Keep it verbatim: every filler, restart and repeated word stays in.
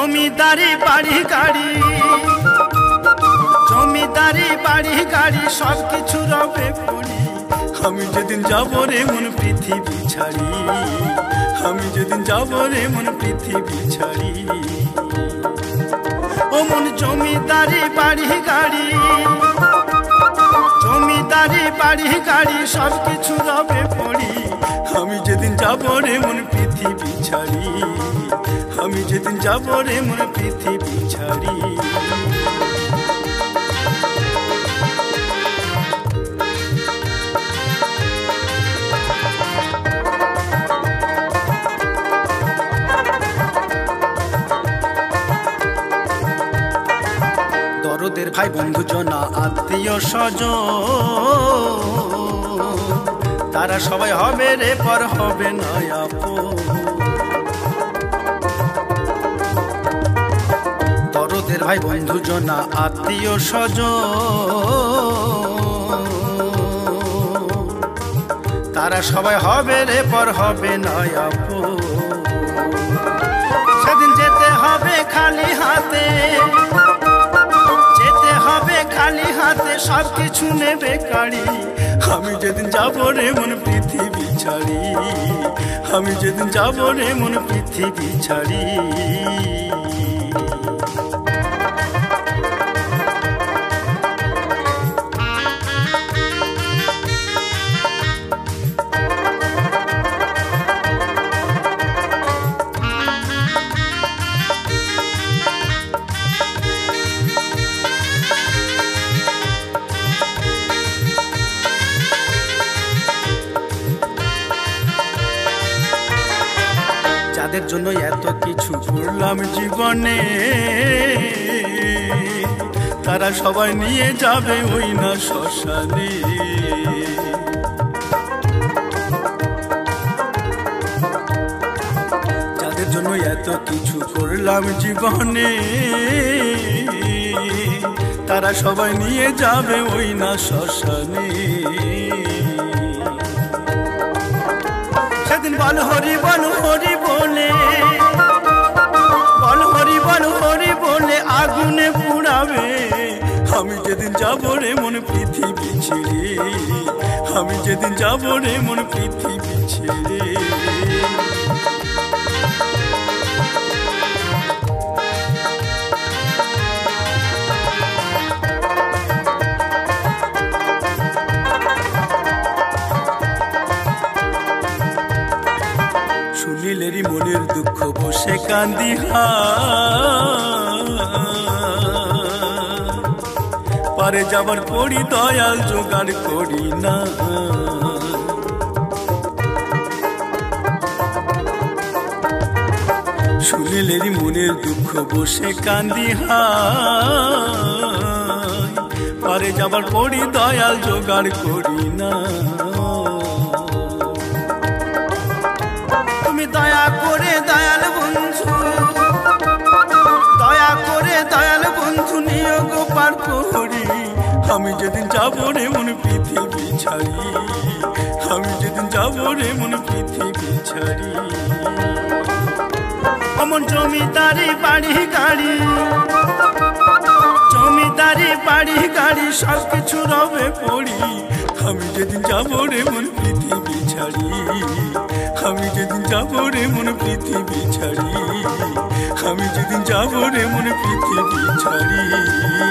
জমিদারি বাড়ি গাড়ি জমিদারি বাড়ি গাড়ি সব কিছু রবে পুরি আমি যেদিন যাব রে মন পৃথিবী ছাড়ি আমি যেদিন যাব রে মন পৃথিবী ছাড়ি ও মন জমিদারি বাড়ি গাড়ি জমিদারি বাড়ি গাড়ি সব কিছু রবে পুরি আমি যেদিন যাব রে মন পৃথিবী ছাড়ি আমি যেদিন যাব রে মন পৃথিবী ছাড়ি দরদের ভাই বন্ধু জনা আত্মীয় স্বজন তারা সবাই হবে রে পর হবে না আপন দরদের ভাই বন্ধু জনা আত্মীয় স্বজন তারা সবাই হবে রে পর হবে না আপন সেদিন যেতে হবে খালি হাতে যেতে হবে খালি হাতে সব কিছু নেবে গাড়ি আমি যেদিন যাব রে মন পৃথিবী ছাড়ি আমি যেদিন যাব রে মন পৃথিবী ছাড়ি যাদের জন্য এত কিছু করলাম জীবনে তারা সবাই নিয়ে যাবে ওই না শ্মশানে যাদের জন্য এত কিছু করলাম জীবনে তারা সবাই নিয়ে যাবে ওই না শ্মশানে সেদিন বল হরি বল হরি বলে বল হরি বল হরি বলে আগুনে পুড়াবে আমি যেদিন যাব রে মন পৃথিবী ছেড়ে আমি যেদিন যাব রে মন পৃথিবী ছেড়ে লেরি মনের দুঃখ বসে কান্দি পারে যাবার পড়ি দয়াল জোগাড় করি না শুনিলেরি মনের দুঃখ বসে কান্দি পারে যাবার পড়ি দয়াল জোগাড় করি না দয়া করে দয়াল বন্ধু দয়া করে দয়াল বন্ধু নিয়োগ পার করি আমি যেদিন যাব রে মন পৃথিবী ছাড়ি আমি যেদিন যাব রে মন পৃথিবী ছাড়ি অমন জমিদারি বাড়ি গাড়ি জমিদারি বাড়ি গাড়ি সব কিছু রবে পড়ি আমি যেদিন যাব রে মন পৃথিবী ছাড়ি আমি যেদিন যাব রে মন পৃথিবী ছাড়ি আমি যেদিন যাব রে মন পৃথিবী ছাড়ি।